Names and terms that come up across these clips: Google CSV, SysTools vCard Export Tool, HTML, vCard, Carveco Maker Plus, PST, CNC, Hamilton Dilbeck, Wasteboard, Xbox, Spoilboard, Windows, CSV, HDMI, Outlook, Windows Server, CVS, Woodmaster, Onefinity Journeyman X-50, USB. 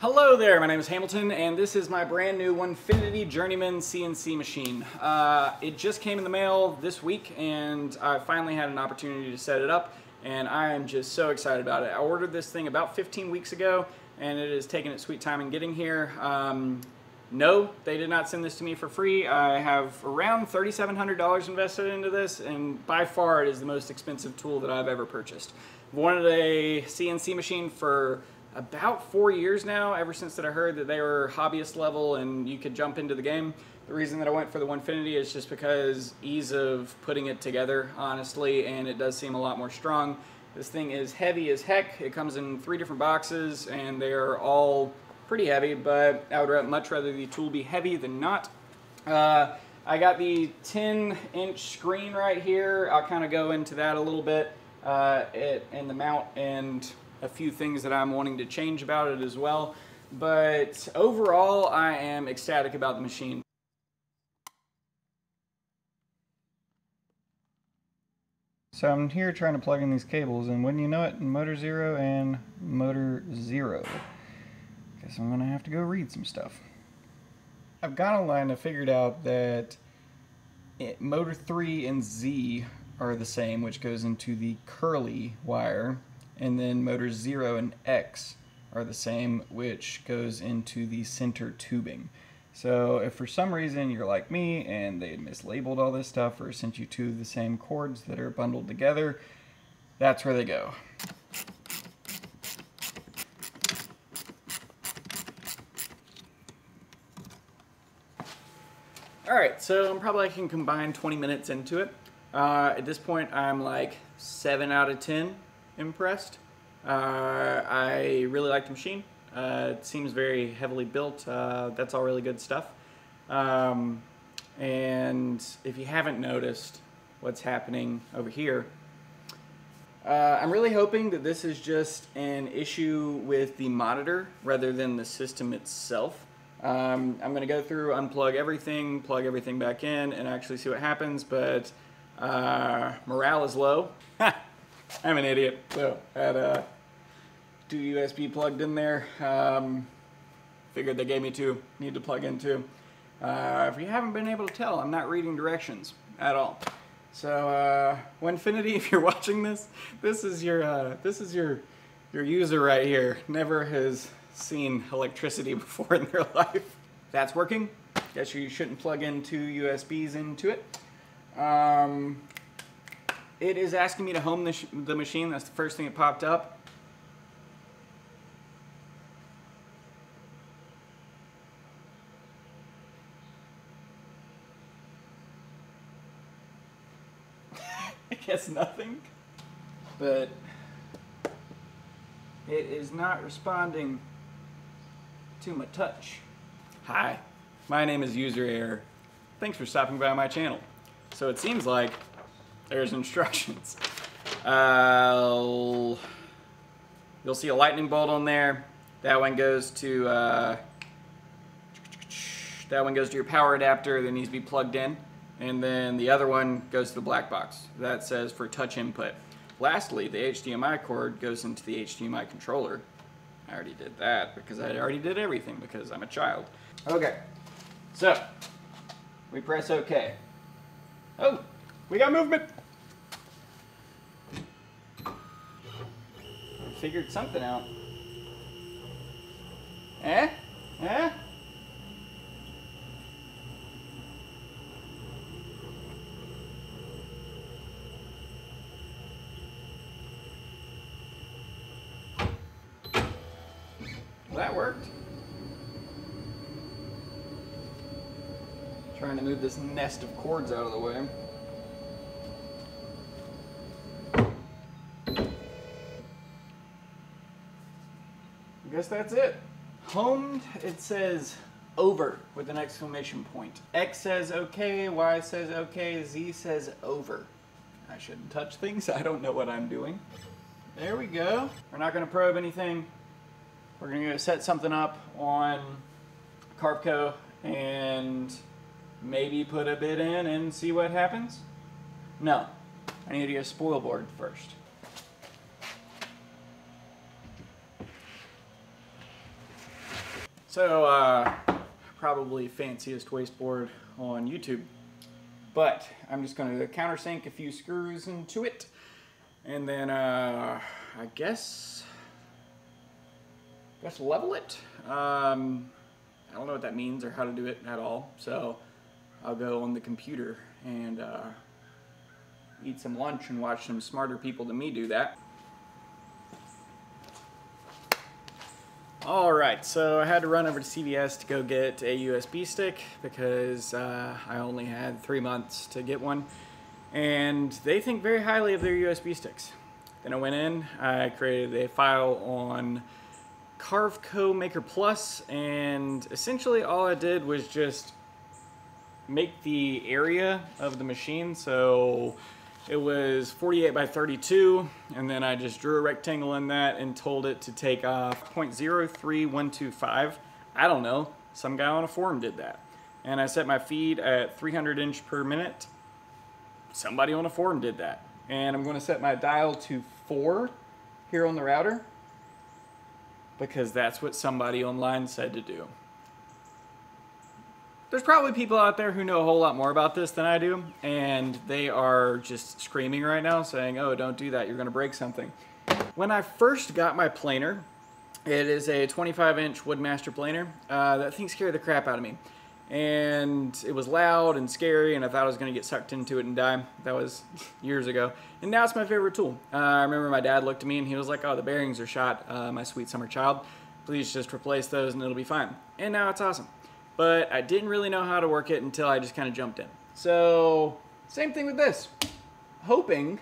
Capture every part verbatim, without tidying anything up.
Hello there, my name is Hamilton, and this is my brand new Onefinity Journeyman C N C machine. Uh, it just came in the mail this week, and I finally had an opportunity to set it up, and I am just so excited about it. I ordered this thing about fifteen weeks ago, and it has taken its sweet time in getting here. Um, no, they did not send this to me for free. I have around thirty-seven hundred dollars invested into this, and by far it is the most expensive tool that I've ever purchased. I've wanted a C N C machine for about four years now, ever since that I heard that they were hobbyist level and you could jump into the game. The reason that I went for the Onefinity is just because ease of putting it together, honestly, and it does seem a lot more strong. This thing is heavy as heck. It comes in three different boxes and they are all pretty heavy, but I would much rather the tool be heavy than not. Uh, I got the ten inch screen right here. I'll kind of go into that a little bit uh, it, and the mount and a few things that I'm wanting to change about it as well, but overall I am ecstatic about the machine. So I'm here trying to plug in these cables, and wouldn't you know it, motor zero and motor zero. Guess I'm gonna have to go read some stuff. I've got online, I figured out that it, motor three and Z are the same, which goes into the curly wire. And then motors zero and X are the same, which goes into the center tubing. So if for some reason you're like me and they had mislabeled all this stuff or sent you two of the same cords that are bundled together, that's where they go. All right, so I'm probably I can combine twenty minutes into it. Uh, at this point, I'm like seven out of ten. Impressed. Uh, I really like the machine. Uh, it seems very heavily built. Uh, that's all really good stuff. Um, and if you haven't noticed what's happening over here, uh, I'm really hoping that this is just an issue with the monitor rather than the system itself. Um, I'm going to go through, unplug everything, plug everything back in, and actually see what happens, but uh, morale is low. I'm an idiot. So I had uh, two U S B plugged in there. Um, figured they gave me two. Need to plug in two. Uh, if you haven't been able to tell, I'm not reading directions at all. So uh, Onefinity, if you're watching this, this is your uh, this is your your user right here. Never has seen electricity before in their life. That's working. Guess you shouldn't plug in two U S Bs into it. Um, It is asking me to home the, the machine. That's the first thing that popped up. I guess nothing. But it is not responding to my touch. Hi, my name is User Error. Thanks for stopping by my channel. So it seems like there's instructions. Uh, you'll see a lightning bolt on there. That one goes to uh, that one goes to your power adapter that needs to be plugged in, and then the other one goes to the black box that says for touch input. Lastly, the H D M I cord goes into the H D M I controller. I already did that because I already did everything because I'm a child. Okay, so we press OK. Oh, we got movement. Figured something out. Eh? Eh? Well, that worked. Trying to move this nest of cords out of the way. I guess that's it. Homed, it says over with an exclamation point. X says okay, Y says okay, Z says over. I shouldn't touch things. I don't know what I'm doing. There we go. We're not going to probe anything. We're going to set something up on Carveco and maybe put a bit in and see what happens. No, I need to get a spoil board first. So uh, probably fanciest wasteboard on YouTube, but I'm just going to countersink a few screws into it, and then uh, I guess just level it. Um, I don't know what that means or how to do it at all, so I'll go on the computer and uh, eat some lunch and watch some smarter people than me do that. Alright, so I had to run over to C V S to go get a U S B stick because uh, I only had three months to get one, and they think very highly of their U S B sticks. Then I went in, I created a file on Carveco Maker Plus, and essentially all I did was just make the area of the machine. So it was forty-eight by thirty-two, and then I just drew a rectangle in that and told it to take off point zero three one two five. I don't know, some guy on a forum did that. And I set my feed at three hundred inch per minute. Somebody on a forum did that. And I'm gonna set my dial to four here on the router, because that's what somebody online said to do. There's probably people out there who know a whole lot more about this than I do, and they are just screaming right now saying, oh, don't do that, you're gonna break something. When I first got my planer, it is a twenty-five inch Woodmaster planer. Uh, that thing scared the crap out of me. And it was loud and scary, and I thought I was gonna get sucked into it and die. That was years ago. And now it's my favorite tool. Uh, I remember my dad looked at me and he was like, oh, the bearings are shot, uh, my sweet summer child. Please just replace those and it'll be fine. And now it's awesome. But I didn't really know how to work it until I just kind of jumped in. So, same thing with this. Hoping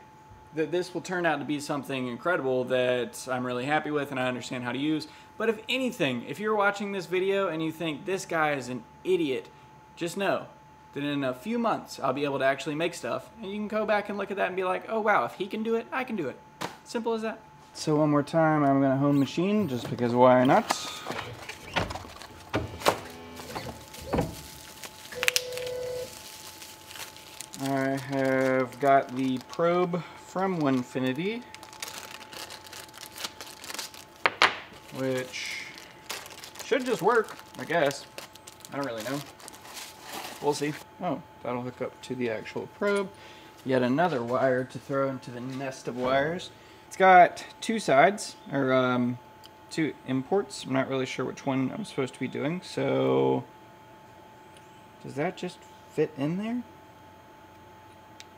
that this will turn out to be something incredible that I'm really happy with and I understand how to use. But if anything, if you're watching this video and you think this guy is an idiot, just know that in a few months I'll be able to actually make stuff, and you can go back and look at that and be like, oh wow, if he can do it, I can do it. Simple as that. So one more time, I'm gonna home machine just because why not? I have got the probe from Onefinity, which should just work, I guess. I don't really know. We'll see. Oh, that'll hook up to the actual probe. Yet another wire to throw into the nest of wires. It's got two sides, or um, two imports. I'm not really sure which one I'm supposed to be doing, so does that just fit in there?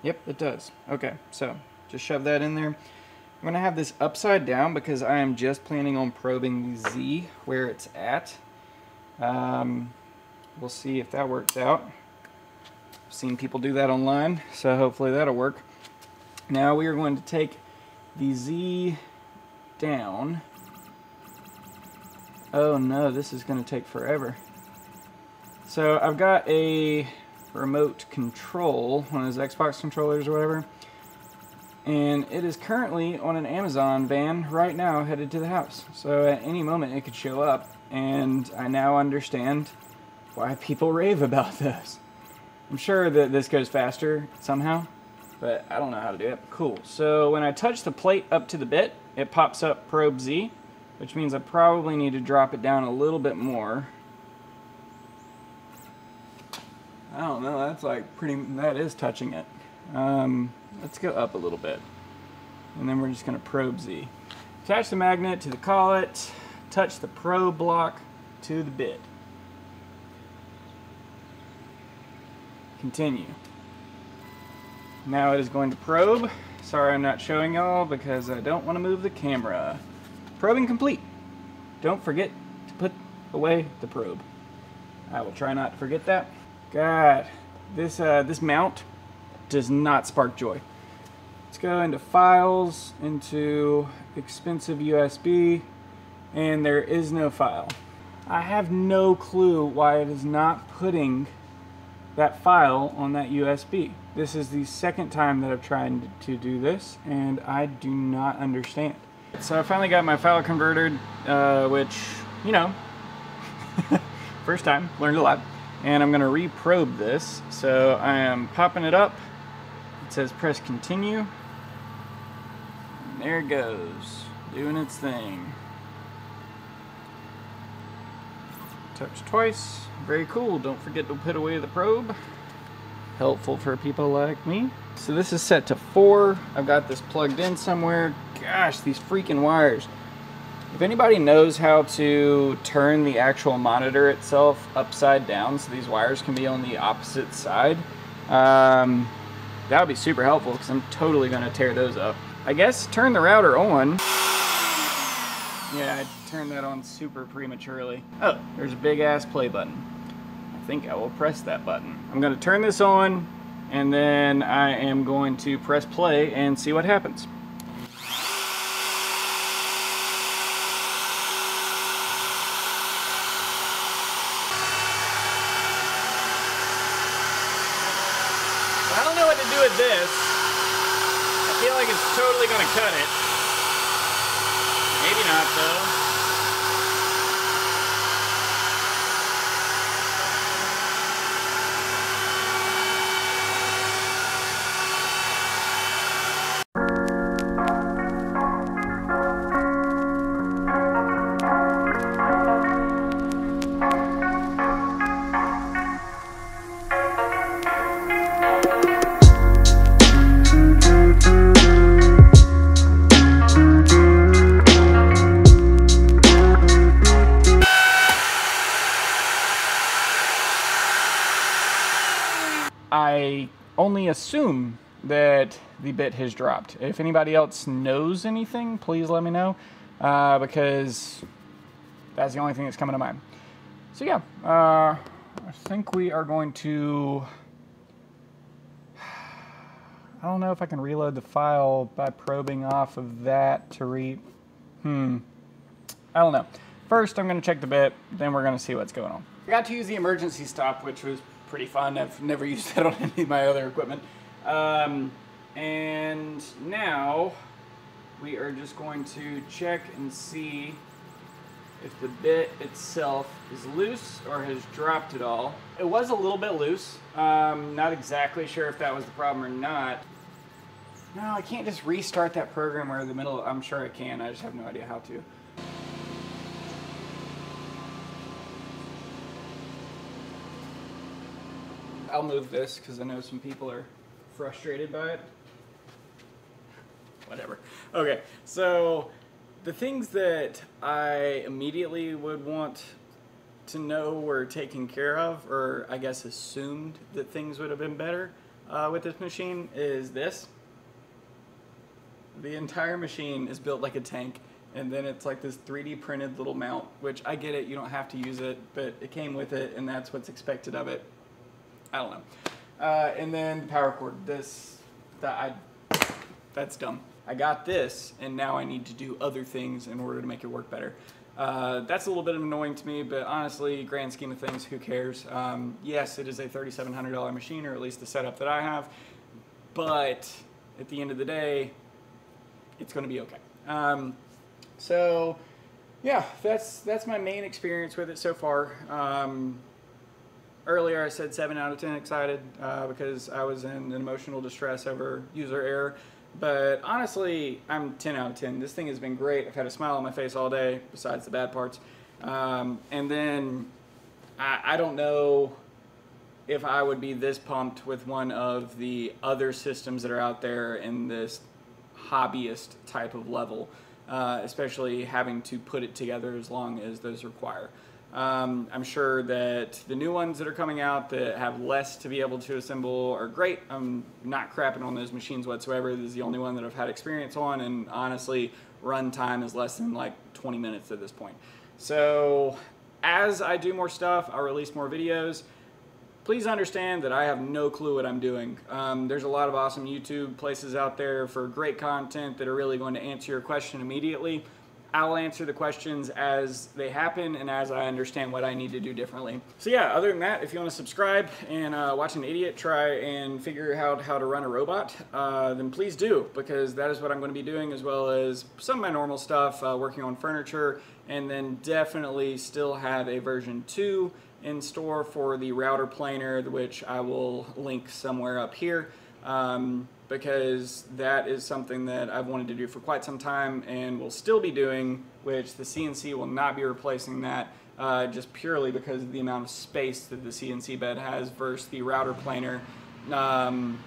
Yep, it does. Okay, so just shove that in there. I'm gonna have this upside down because I am just planning on probing the Z where it's at. Um, we'll see if that works out. I've seen people do that online, so hopefully that'll work. Now we are going to take the Z down. Oh no, this is gonna take forever. So I've got a remote control, one of those Xbox controllers or whatever, and it is currently on an Amazon van right now headed to the house, so at any moment it could show up, and I now understand why people rave about this. I'm sure that this goes faster somehow, but I don't know how to do it. Cool, so when I touch the plate up to the bit, it pops up probe Z, which means I probably need to drop it down a little bit more. I don't know, that's like pretty, that is touching it. Um, let's go up a little bit. And then we're just gonna probe Z. Attach the magnet to the collet, touch the probe block to the bit. Continue. Now it is going to probe. Sorry I'm not showing y'all because I don't wanna move the camera. Probing complete. Don't forget to put away the probe. I will try not to forget that. God, this uh, this mount does not spark joy. Let's go into files, into expensive U S B, and there is no file. I have no clue why it is not putting that file on that U S B. This is the second time that I've tried to do this, and I do not understand. So I finally got my file converted, uh, which, you know, first time, learned a lot. And I'm gonna reprobe this. So I am popping it up. It says press continue. And there it goes, doing its thing. Touch twice. Very cool. Don't forget to put away the probe. Helpful for people like me. So this is set to four. I've got this plugged in somewhere. Gosh, these freaking wires. If anybody knows how to turn the actual monitor itself upside down so these wires can be on the opposite side, um, that would be super helpful because I'm totally going to tear those up. I guess turn the router on. Yeah, I turned that on super prematurely. Oh, there's a big ass play button. I think I will press that button. I'm going to turn this on and then I am going to press play and see what happens. I don't know what to do with this. I feel like it's totally going to cut it. Maybe not, though. I only assume that the bit has dropped. If anybody else knows anything, please let me know, uh, because that's the only thing that's coming to mind. So yeah, uh, I think we are going to, I don't know if I can reload the file by probing off of that to read. Hmm, I don't know. First, I'm gonna check the bit, then we're gonna see what's going on. I got to use the emergency stop, which was pretty fun. I've never used that on any of my other equipment. Um, and now we are just going to check and see if the bit itself is loose or has dropped at all. It was a little bit loose. Um, not exactly sure if that was the problem or not. No, I can't just restart that program or in the middle. I'm sure I can. I just have no idea how to. I'll move this because I know some people are frustrated by it. Whatever. Okay, so the things that I immediately would want to know were taken care of, or I guess assumed that things would have been better uh, with this machine, is this. The entire machine is built like a tank, and then it's like this three D printed little mount, which I get it, you don't have to use it, but it came with it, and that's what's expected of it. I don't know. Uh, and then the power cord. This, that I, that's dumb. I got this, and now I need to do other things in order to make it work better. Uh, that's a little bit annoying to me, but honestly, grand scheme of things, who cares? Um, yes, it is a thirty-seven hundred dollar machine, or at least the setup that I have, but at the end of the day, it's going to be okay. Um, so, yeah, that's that's my main experience with it so far. Um, Earlier I said seven out of ten excited uh, because I was in an emotional distress over user error, but honestly I'm ten out of ten. This thing has been great. I've had a smile on my face all day besides the bad parts. Um, and then I, I don't know if I would be this pumped with one of the other systems that are out there in this hobbyist type of level, uh, especially having to put it together as long as those require. Um, I'm sure that the new ones that are coming out that have less to be able to assemble are great. I'm not crapping on those machines whatsoever. This is the only one that I've had experience on, and honestly, run time is less than like twenty minutes at this point. So as I do more stuff, I'll release more videos. Please understand that I have no clue what I'm doing. Um, there's a lot of awesome YouTube places out there for great content that are really going to answer your question immediately. I'll answer the questions as they happen and as I understand what I need to do differently. So yeah, other than that, if you want to subscribe and uh, watch an idiot try and figure out how to run a robot, uh, then please do, because that is what I'm going to be doing, as well as some of my normal stuff, uh, working on furniture, and then definitely still have a version two in store for the router planer, which I will link somewhere up here. Um, because that is something that I've wanted to do for quite some time and will still be doing, which the C N C will not be replacing that. uh, just purely because of the amount of space that the C N C bed has versus the router planer um,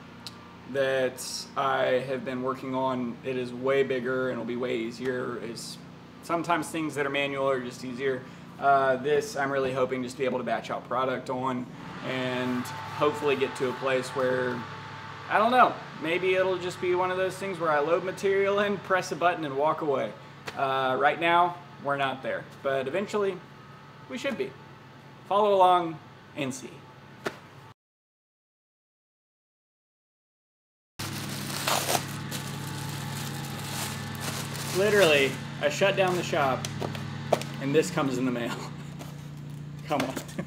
that I have been working on. It is way bigger and it'll be way easier. It's sometimes things that are manual are just easier. Uh, this I'm really hoping just to be able to batch out product on and hopefully get to a place where, I don't know, maybe it'll just be one of those things where I load material in, press a button, and walk away. Uh, right now, we're not there, but eventually, we should be. Follow along and see. Literally, I shut down the shop, and this comes in the mail. Come on.